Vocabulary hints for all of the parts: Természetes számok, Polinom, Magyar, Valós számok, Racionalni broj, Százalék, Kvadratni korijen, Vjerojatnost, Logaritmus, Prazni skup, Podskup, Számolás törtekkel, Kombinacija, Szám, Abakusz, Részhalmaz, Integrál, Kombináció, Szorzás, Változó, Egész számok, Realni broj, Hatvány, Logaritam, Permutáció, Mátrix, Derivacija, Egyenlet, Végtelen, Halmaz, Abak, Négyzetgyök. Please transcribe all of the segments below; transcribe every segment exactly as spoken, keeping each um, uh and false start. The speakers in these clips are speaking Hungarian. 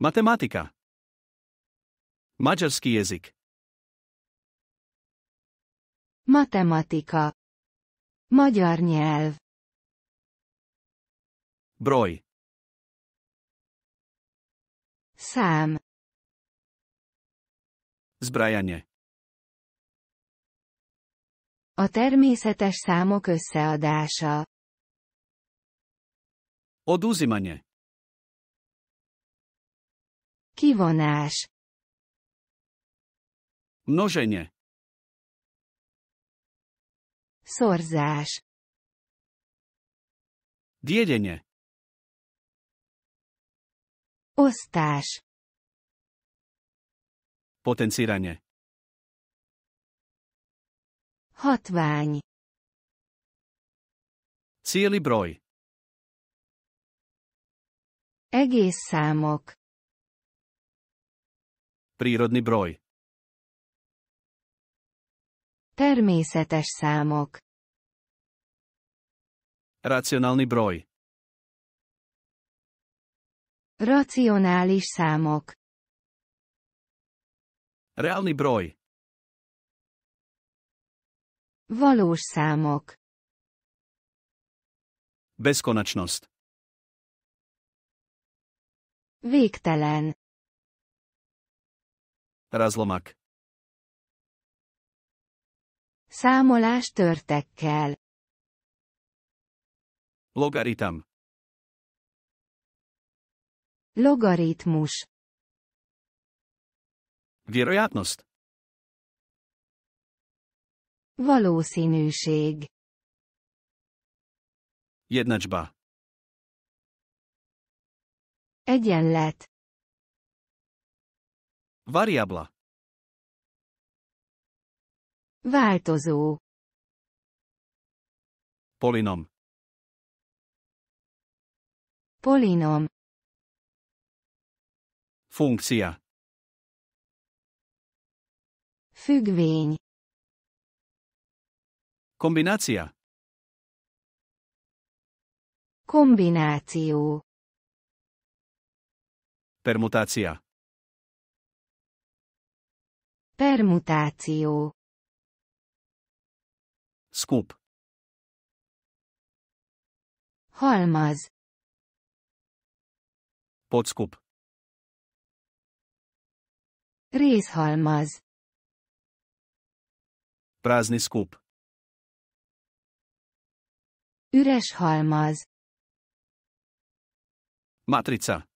Matematika. Magyarski jezik. Matematika. Magyar nyelv. Broj. Szám. Zbrajanje. A természetes számok összeadása. Oduzimanje. Kivonás. Množenje. Szorzás. Dijeljenje. Osztás. Potenciranje. Hatvány. Cijeli broj. Egész számok. Prírodni broj. Természetes számok. Racionálni broj. Racionális számok. Reálni broj. Valós számok. Beskonačnost. Végtelen. Razlomak. Számolás törtekkel. Logaritam. Logaritmus. Vjerojatnost. Valószínűség. Jednačba. Egyenlet. Variabla. Változó. Polinom. Polinom. Funkcia. Függvény. Kombinácia. Kombináció. Permutácia. Permutáció. Skup. Halmaz. Podskup. Részhalmaz. Prázdny skup. Üres halmaz. Mátrica.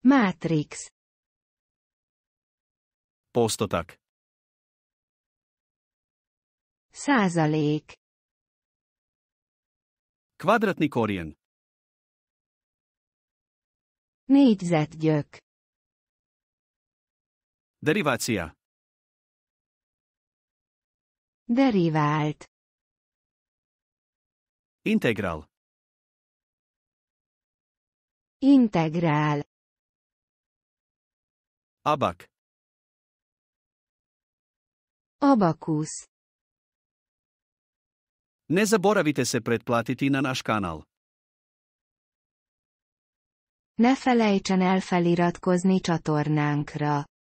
Mátrix. Postotak. Százalék. Kvadratni korjen. Négyzetgyök. Derivácia. Derivált. Integrál. Integrál. Abak. Abakusz. Ne zaboravite se pretplatiti na naš kanál. Ne felejtsen el feliratkozni csatornánkra.